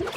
No.